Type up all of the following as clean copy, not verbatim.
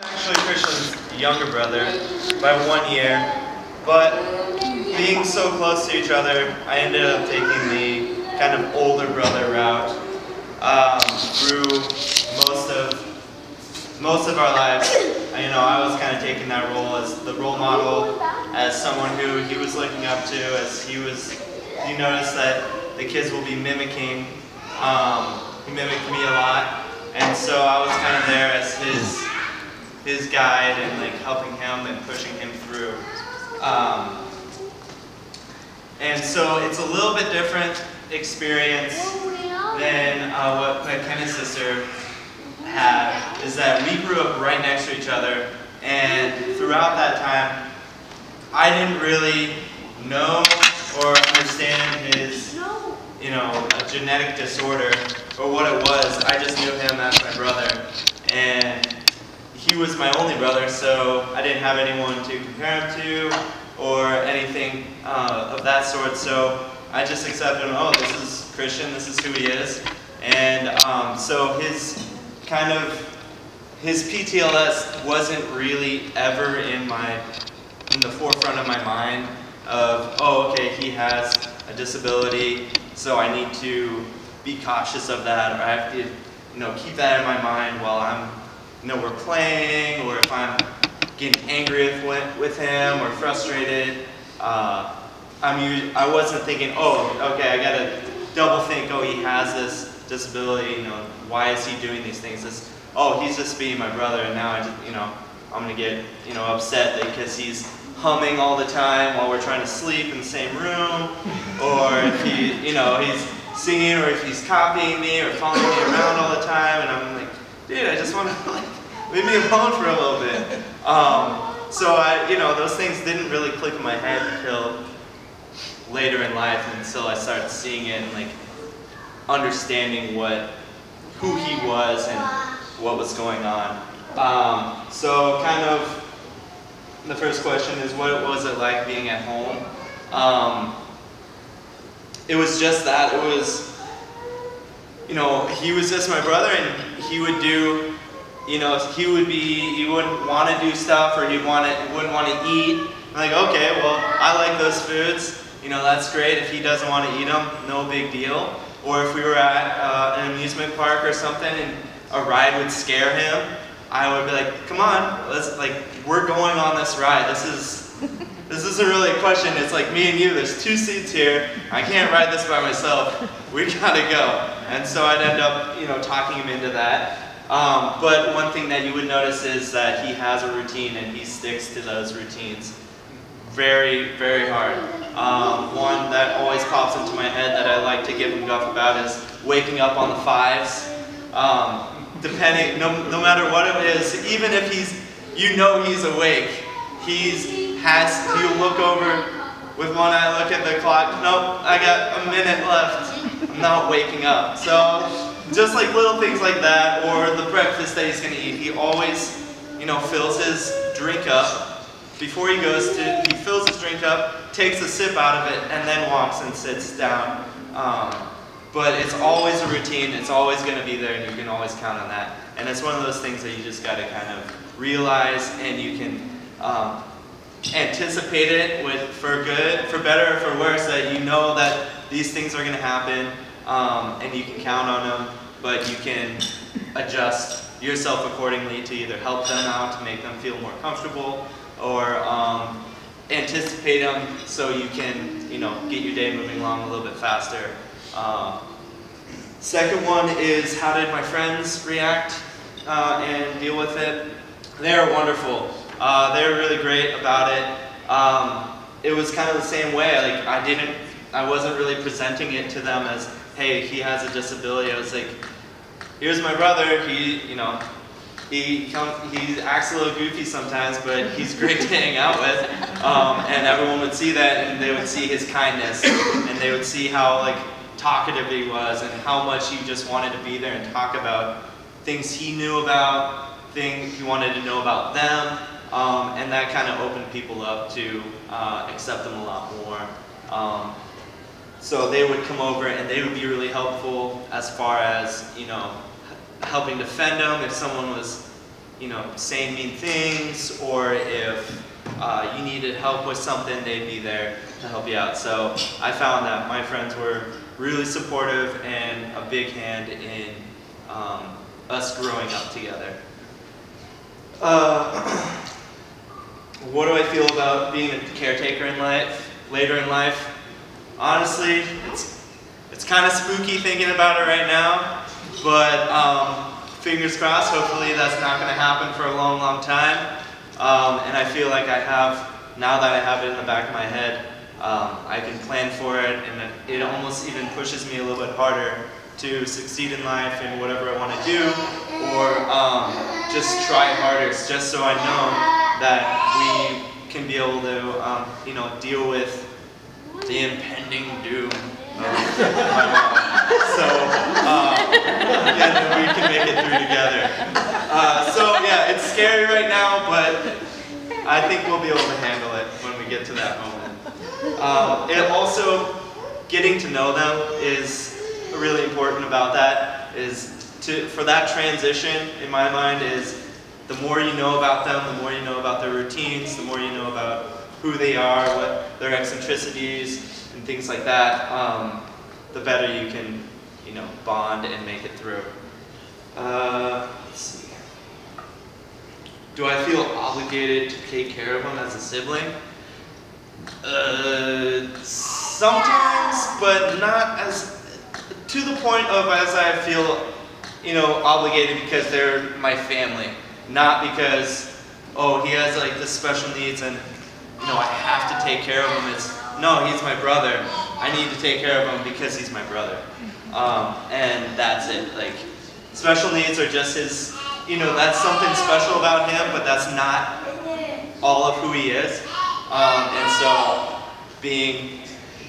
I'm actually Christian's younger brother by 1 year, but being so close to each other, I ended up taking the kind of older brother route through most of our lives. You know, I was kind of taking that role as the role model, as someone who he was looking up to, as he was. You notice that the kids will be mimicking. He mimicked me a lot, and so I was kind of there as his guide and like helping him and pushing him through. And so it's a little bit different experience than what my Kenny's sister had, is that we grew up right next to each other, and throughout that time, I didn't really know or understand his, you know, a genetic disorder or what it was. I just knew him as my brother, and he was my only brother, so I didn't have anyone to compare him to or anything of that sort. So I just accepted him. Oh, this is Christian. This is who he is. And so his PTLS wasn't really ever in the forefront of my mind of, oh, okay, he has a disability, so I need to be cautious of that, or I have to, you know, keep that in my mind while I'm, you know, we're playing, or if I'm getting angry with him or frustrated. I wasn't thinking, oh, okay, I gotta double think. Oh, he has this disability. You know, why is he doing these things? This, oh, he's just being my brother, and now I just, you know, I'm gonna get, you know, upset because he's humming all the time while we're trying to sleep in the same room, or if he, you know, he's singing, or if he's copying me or following me around all the time, and I'm like, dude, I just want to, like, leave me alone for a little bit. So I, you know, those things didn't really click in my head until later in life, until I started seeing it and like understanding who he was and what was going on. So kind of the first question is, what was it like being at home? It was just that. It was, you know, he was just my brother, and he would do, you know, he wouldn't want to do stuff, or he wouldn't want to eat. I'm like, okay, well, I like those foods. You know, that's great. If he doesn't want to eat them, no big deal. Or if we were at an amusement park or something, and a ride would scare him, I would be like, come on, let's, like, we're going on this ride. This isn't really a question. It's like me and you, there's 2 seats here. I can't ride this by myself. We gotta go. And so I'd end up, you know, talking him into that. But one thing that you would notice is that he has a routine, and he sticks to those routines very, very hard. One that always pops into my head that I like to give him guff about is waking up on the 5s. Depending, no matter what it is, even if he's, you know, he's awake, he'll look over with one eye, look at the clock, nope, I got a minute left, I'm not waking up. So just like little things like that, or the breakfast that he's going to eat, he always, you know, fills his drink up before he goes to, he fills his drink up, takes a sip out of it, and then walks and sits down. But it's always a routine, it's always going to be there, and you can always count on that. And it's one of those things that you just got to kind of realize, and you can anticipate it for good, for better, or for worse, that you know that these things are going to happen, and you can count on them, but you can adjust yourself accordingly to either help them out, to make them feel more comfortable, or anticipate them so you can, you know, get your day moving along a little bit faster. Second one is, how did my friends react and deal with it? They're wonderful. They're really great about it. It was kind of the same way. Like, I wasn't really presenting it to them as, hey, he has a disability. I was like, here's my brother. He, you know, he acts a little goofy sometimes, but he's great to hang out with. And everyone would see that, and they would see his kindness, and they would see how, like, talkative he was, and how much he just wanted to be there and talk about things he knew about, things he wanted to know about them, and that kind of opened people up to accept them a lot more. So they would come over, and they would be really helpful as far as, you know, helping defend them if someone was you know, saying mean things, or if you needed help with something, they'd be there to help you out. So I found that my friends were really supportive and a big hand in us growing up together. What do I feel about being a caretaker in life, later in life? Honestly, it's kind of spooky thinking about it right now, but fingers crossed, hopefully that's not going to happen for a long, long time. And I feel like I have, now that I have it in the back of my head, I can plan for it, and it almost even pushes me a little bit harder to succeed in life and whatever I want to do, or just try harder, just so I know that we can be able to, you know, deal with the impending doom. So, yeah, that we can make it through together. So yeah, it's scary right now, but I think we'll be able to handle it when we get to that moment. It also, getting to know them is really important about that, is for that transition, in my mind, is the more you know about them, the more you know about their routines, the more you know about who they are, what their eccentricities, and things like that, the better you can, you know, bond and make it through. Let's see. Do I feel obligated to take care of them as a sibling? Sometimes, but not as, to the point of as I feel, you know, obligated because they're my family, not because, oh, he has like this special needs and, you know, I have to take care of him. It's, no, he's my brother. I need to take care of him because he's my brother. And that's it. Like, special needs are just his, you know, that's something special about him, but that's not all of who he is. And so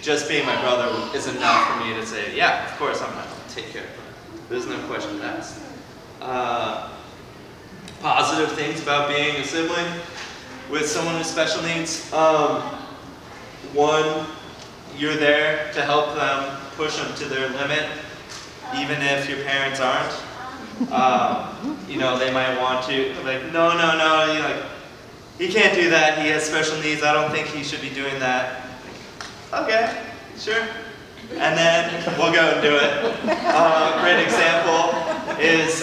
just being my brother is enough for me to say, yeah, of course I'm going to take care of him. There's no question asked. Positive things about being a sibling with someone with special needs. One, you're there to help them, push them to their limit, even if your parents aren't. You know, they might want to, like, no, no, no, you're like, he can't do that, he has special needs, I don't think he should be doing that. Okay, sure. And then we'll go and do it. A great example is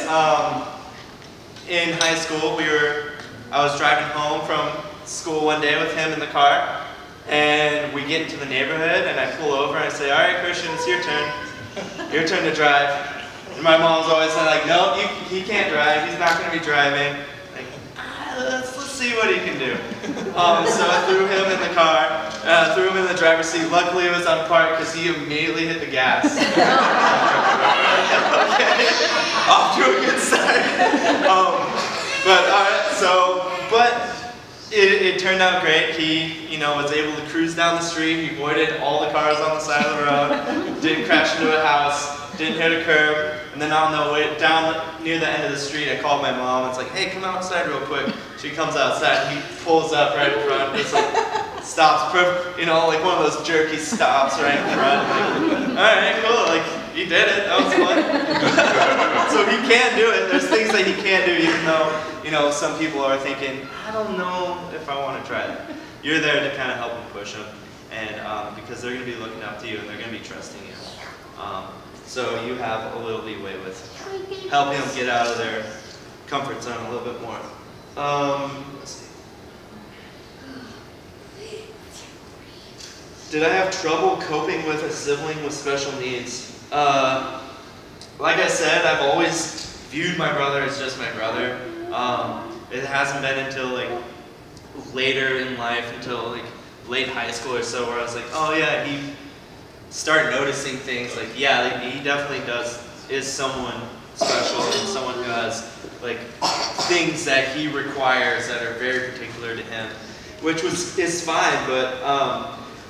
in high school, I was driving home from school one day with him in the car, and we get into the neighborhood, and I pull over, and I say, all right, Christian, it's your turn. Your turn to drive. And my mom's always like, no, he can't drive. He's not going to be driving. Like, let's see what he can do. So I threw him in the car, threw him in the driver's seat. Luckily, it was unparked because he immediately hit the gas. Okay, off to a good start. But it turned out great. He, you know, was able to cruise down the street. He avoided all the cars on the side of the road. Didn't crash into a house. Didn't hit a curb. And then on the way down near the end of the street, I called my mom. It's like, hey, come outside real quick. She comes outside. He pulls up right in front. Just like stops, you know, like one of those jerky stops right in front. Like, all right, cool. Like he did it. That was fun. So he can do it. There's things that he can do, even though, you know, some people are thinking, I don't know if I want to try that. You're there to kind of help them, push them, and because they're going to be looking up to you and they're going to be trusting you. So you have a little leeway with helping them get out of their comfort zone a little bit more. Let's see. Did I have trouble coping with a sibling with special needs? Like I said, I've always viewed my brother as just my brother. It hasn't been until like later in life, until like late high school or so, where I was like, oh yeah, he started noticing things. Like, yeah, like, he definitely is someone special and someone who has like things that he requires that are very particular to him, which is fine. But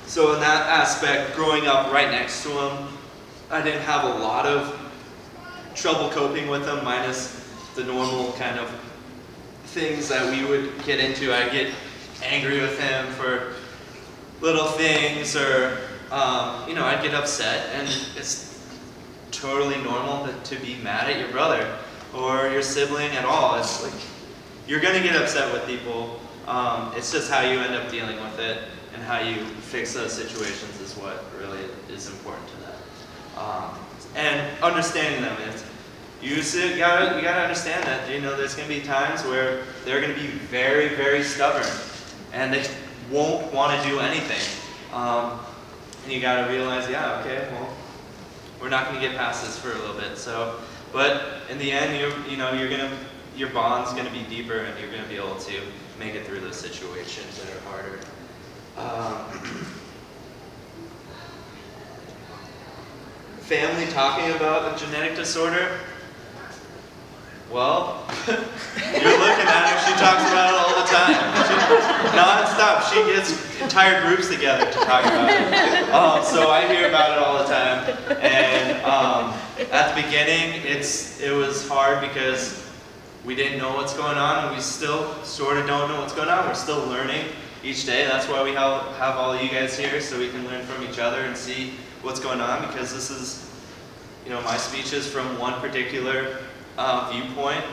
so in that aspect, growing up right next to him, I didn't have a lot of trouble coping with them, minus the normal kind of things that we would get into. I'd get angry with him for little things, or you know, I'd get upset, and it's totally normal to be mad at your brother or your sibling at all. It's like, You're going to get upset with people. It's just how you end up dealing with it and how you fix those situations is what really is important to that. And understanding them. You gotta understand that. You know, there's going to be times where they're going to be very, very stubborn, and they won't want to do anything. And you gotta realize, yeah, okay, well, we're not going to get past this for a little bit. So, but in the end, your bond's going to be deeper, and you're going to be able to make it through those situations that are harder. Family talking about a genetic disorder? Well, you're looking at her. She talks about it all the time. Non-stop. She gets entire groups together to talk about it. So I hear about it all the time. And at the beginning, it was hard because we didn't know what's going on, and we still sort of don't know what's going on. We're still learning each day. That's why we have all of you guys here, so we can learn from each other and see what's going on, because this is, you know, my speech is from one particular viewpoint,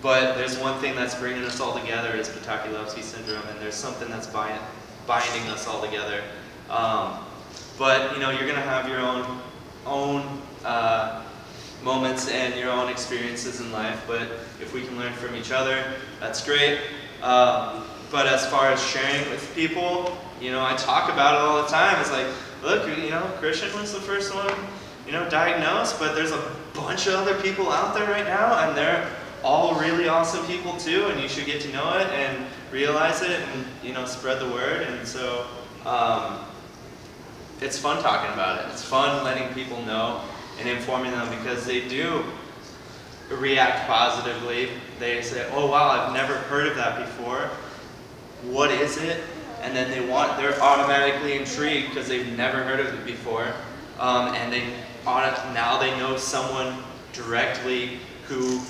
but there's one thing that's bringing us all together is Potocki-Lupski Syndrome, and there's something that's binding us all together. But, you know, you're going to have your own moments and your own experiences in life, but if we can learn from each other, that's great. But as far as sharing with people, you know, I talk about it all the time. It's like, look, you know, Christian was the first one, you know, diagnosed, but there's a bunch of other people out there right now, and they're all really awesome people too, and you should get to know it and realize it and, you know, spread the word. And so it's fun talking about it. It's fun letting people know and informing them, because they do react positively. They say, oh wow, I've never heard of that before. What is it? And then they're automatically intrigued because they've never heard of it before. And now they know someone directly who,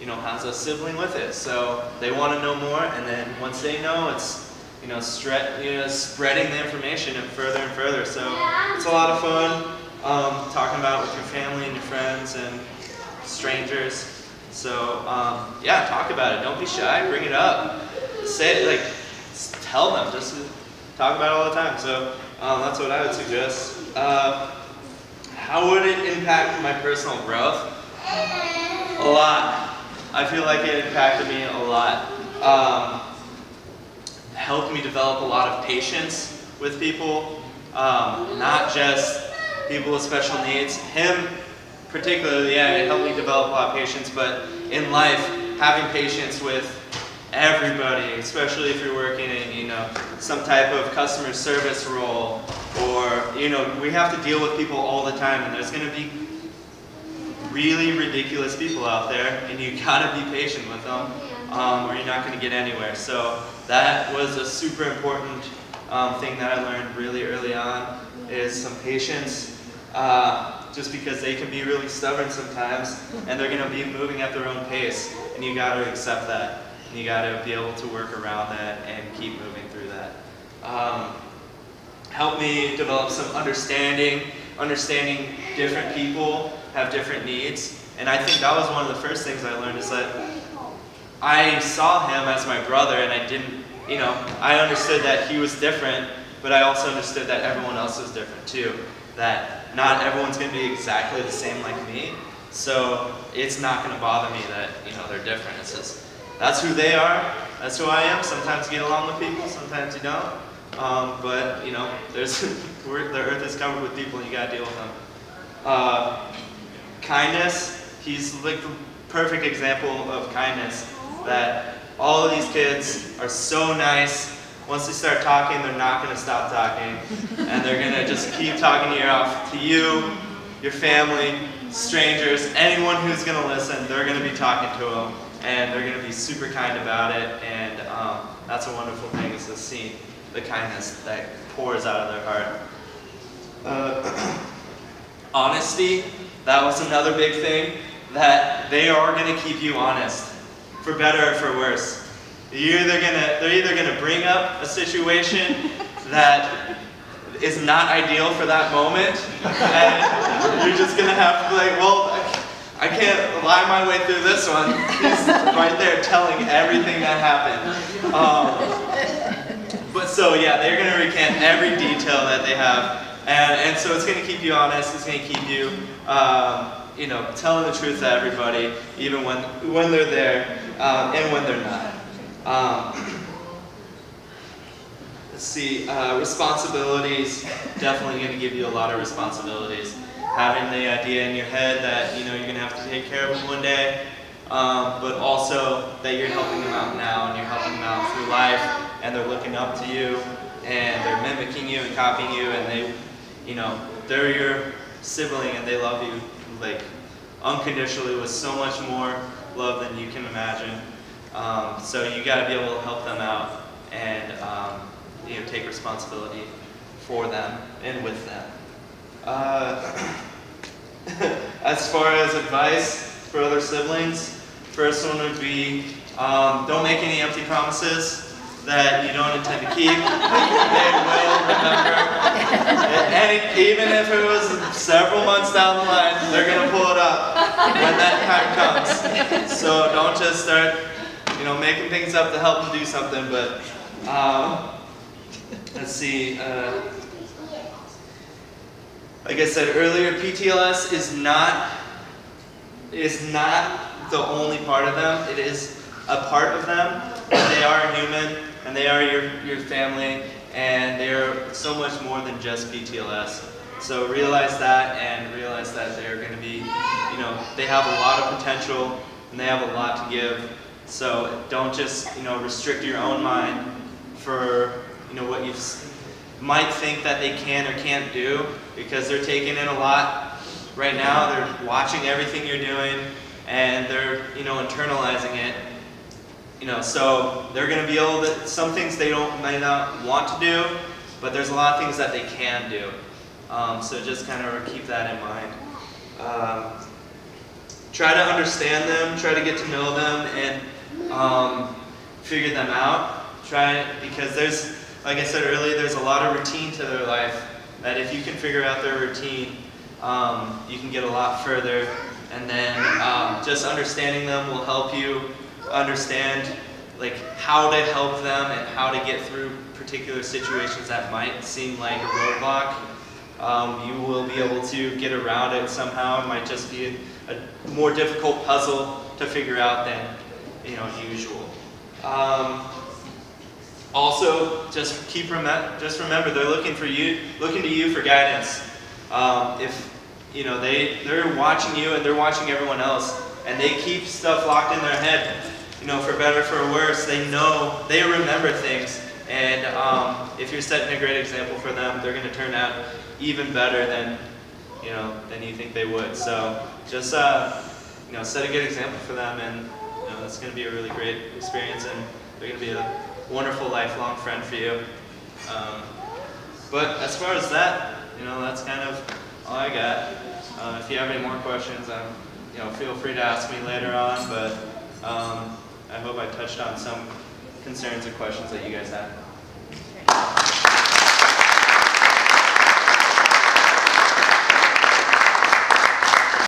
you know, has a sibling with it. So they want to know more, and then once they know, it's, you know, spreading the information and further. So it's a lot of fun talking about it with your family and your friends and strangers. So yeah, talk about it. Don't be shy. Bring it up. Say it, like, tell them. Just talk about it all the time. So that's what I would suggest. How would it impact my personal growth? A lot. I feel like it impacted me a lot. Helped me develop a lot of patience with people, not just people with special needs. Him particularly, yeah, it helped me develop a lot of patience, but in life, having patience with everybody, especially if you're working in, you know, some type of customer service role, or, you know, we have to deal with people all the time, and there's going to be really ridiculous people out there, and you gotta be patient with them, or you're not going to get anywhere. So that was a super important thing that I learned really early on, is some patience, just because they can be really stubborn sometimes, and they're going to be moving at their own pace, and you got to accept that. And you got to be able to work around that and keep moving through that. Help me develop some understanding different people have different needs. And I think that was one of the first things I learned, is that I saw him as my brother, and I didn't, you know, I understood that he was different, but I also understood that everyone else was different too. That not everyone's going to be exactly the same like me. So it's not going to bother me that, you know, they're different. It's just, that's who they are, that's who I am. Sometimes you get along with people, sometimes you don't. But, you know, the earth is covered with people, and you gotta deal with them. Kindness, he's like the perfect example of kindness, that all of these kids are so nice. Once they start talking, they're not gonna stop talking. And they're gonna just keep talking to you, your family, strangers, anyone who's gonna listen, they're gonna be talking to them. And they're going to be super kind about it, and that's a wonderful thing, is to see the kindness that pours out of their heart. Honesty, that was another big thing, that they are going to keep you honest, for better or for worse. They're either going to bring up a situation that is not ideal for that moment, and you're just going to have to be like, well, I can't lie my way through this one. He's right there telling everything that happened. But so yeah, they're going to recant every detail that they have. And so it's going to keep you honest, it's going to keep you, you know, telling the truth to everybody, even when they're there and when they're not. Let's see, responsibilities, definitely going to give you a lot of responsibilities. Having the idea in your head that, you know, you're going to have to take care of them one day, but also that you're helping them out now and you're helping them out through life and they're looking up to you. And they're mimicking you and copying you, and they, you know, they're your sibling and they love you like unconditionally with so much more love than you can imagine. So you got to be able to help them out and you know, take responsibility for them and with them. As far as advice for other siblings, first one would be don't make any empty promises that you don't intend to keep. They will remember. And even if it was several months down the line, they're going to pull it up when that time comes. So don't just start, you know, making things up to help them do something. But let's see. Like I said earlier, PTLS is not the only part of them. It is a part of them. But they are human. And they are your family, and they are so much more than just PTLS. So realize that, and realize that they're going to be, you know, they have a lot of potential, and they have a lot to give. So don't just, you know, restrict your own mind for, you know, what you might think that they can or can't do, because they're taking in a lot right now. They're watching everything you're doing, and they're, you know, internalizing it. You know, so they're going to be able to, some things they might not want to do, but there's a lot of things that they can do. So just kind of keep that in mind. Try to understand them, try to get to know them, and figure them out. Because there's, like I said earlier, there's a lot of routine to their life that if you can figure out their routine, you can get a lot further. And then just understanding them will help you understand like how to help them and how to get through particular situations that might seem like a roadblock. You will be able to get around it somehow. It might just be a more difficult puzzle to figure out than, you know, usual. Also, just remember they're looking to you for guidance. If you know they're watching you and they're watching everyone else, and they keep stuff locked in their head. You know, for better, for worse, they know, they remember things. And if you're setting a great example for them, they're going to turn out even better than, you know, than you think they would. So just, you know, set a good example for them, and you know, that's going to be a really great experience, and they're going to be a wonderful lifelong friend for you. But as far as that, you know, that's kind of all I got. If you have any more questions, you know, feel free to ask me later on, but I hope I touched on some concerns or questions that you guys had.